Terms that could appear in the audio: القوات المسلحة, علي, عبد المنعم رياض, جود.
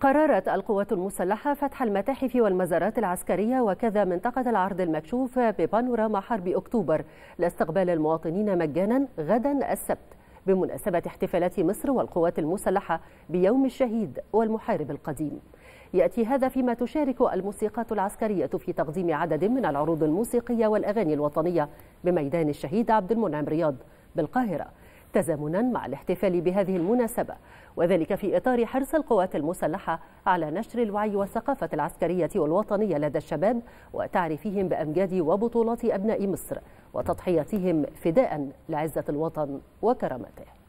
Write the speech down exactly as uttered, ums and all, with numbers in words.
قررت القوات المسلحة فتح المتاحف والمزارات العسكرية وكذا منطقة العرض المكشوف ببانوراما حرب أكتوبر لاستقبال المواطنين مجانا غدا السبت بمناسبة احتفالات مصر والقوات المسلحة بيوم الشهيد والمحارب القديم. يأتي هذا فيما تشارك الموسيقات العسكرية في تقديم عدد من العروض الموسيقية والأغاني الوطنية بميدان الشهيد عبد المنعم رياض بالقاهرة، تزامنا مع الاحتفال بهذه المناسبة، وذلك في إطار حرص القوات المسلحة على نشر الوعي والثقافة العسكرية والوطنية لدى الشباب وتعريفهم بأمجاد وبطولات أبناء مصر وتضحيتهم فداء لعزة الوطن وكرامته.